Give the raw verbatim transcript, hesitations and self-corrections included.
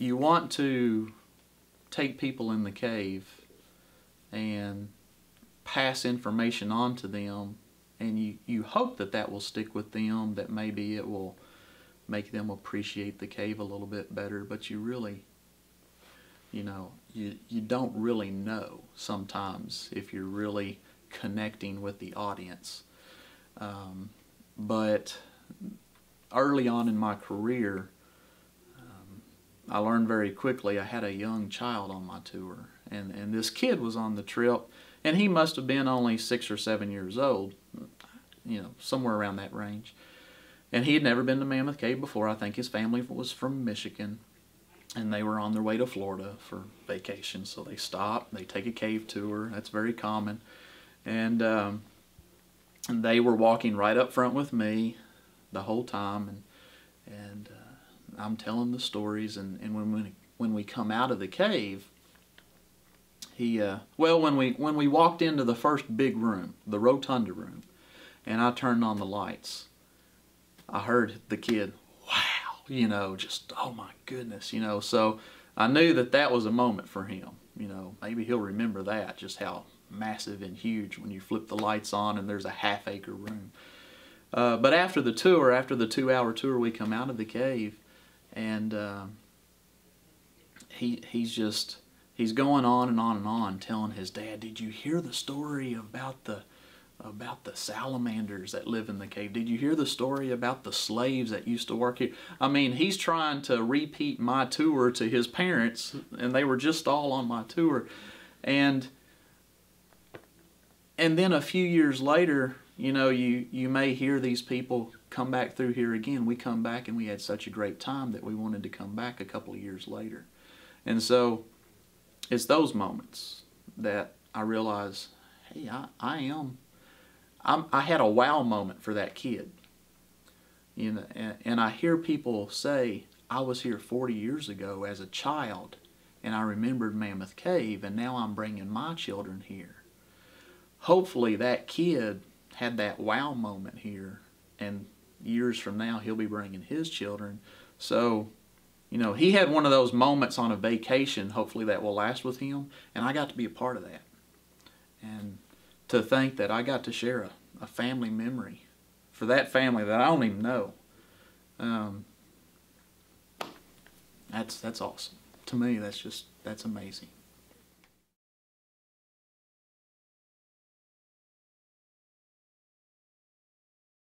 you want to take people in the cave and pass information on to them, and you, you hope that that will stick with them, that maybe it will make them appreciate the cave a little bit better, but you really, you know, you, you don't really know sometimes if you're really connecting with the audience. Um, but early on in my career, um, I learned very quickly. I had a young child on my tour, and, and this kid was on the trip, and he must have been only six or seven years old, you know, somewhere around that range. And he had never been to Mammoth Cave before. I think his family was from Michigan, and they were on their way to Florida for vacation. So they stop, they take a cave tour. That's very common. And um, they were walking right up front with me the whole time, and and uh, I'm telling the stories. And, and when we when we come out of the cave, he uh, well when we when we walked into the first big room, the rotunda room, and I turned on the lights, I heard the kid, wow, you know, just, oh my goodness, you know. So I knew that that was a moment for him, you know. Maybe he'll remember that, just how massive and huge when you flip the lights on and there's a half acre room. Uh, but after the tour, after the two hour tour, we come out of the cave, and uh, he he's just, he's going on and on and on telling his dad, did you hear the story about the about the salamanders that live in the cave? Did you hear the story about the slaves that used to work here? I mean, he's trying to repeat my tour to his parents, and they were just all on my tour. And and then a few years later, you know, you, you may hear these people come back through here again. We come back, and we had such a great time that we wanted to come back a couple of years later. And so it's those moments that I realize, hey, I, I am, I'm, I had a wow moment for that kid. You know, and, and I hear people say, I was here forty years ago as a child, and I remembered Mammoth Cave, and now I'm bringing my children here. Hopefully that kid had that wow moment here, and years from now he'll be bringing his children. So, you know, he had one of those moments on a vacation. Hopefully that will last with him, and I got to be a part of that. And to think that I got to share a, a family memory for that family that I don't even know, um, that's, that's awesome. To me, that's just, that's amazing.